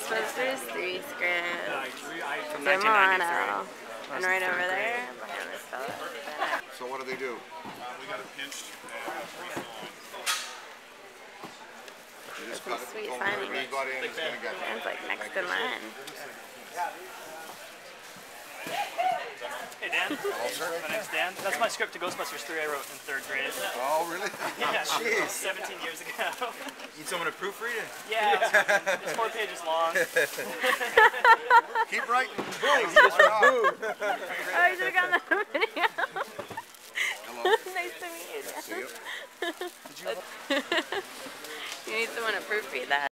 Ghostbusters III script from 1993. And right over there, behind this fella. So what do they do? We got it pinched and just cut it. Sweet finding it. It's like next in line. Hey Dan, my name's Dan. That's my script to Ghostbusters 3 I wrote in 3rd grade. Oh really? Yeah, jeez. 17 years ago. Need someone to proofread it? Yeah, it's 4 pages long. Keep writing.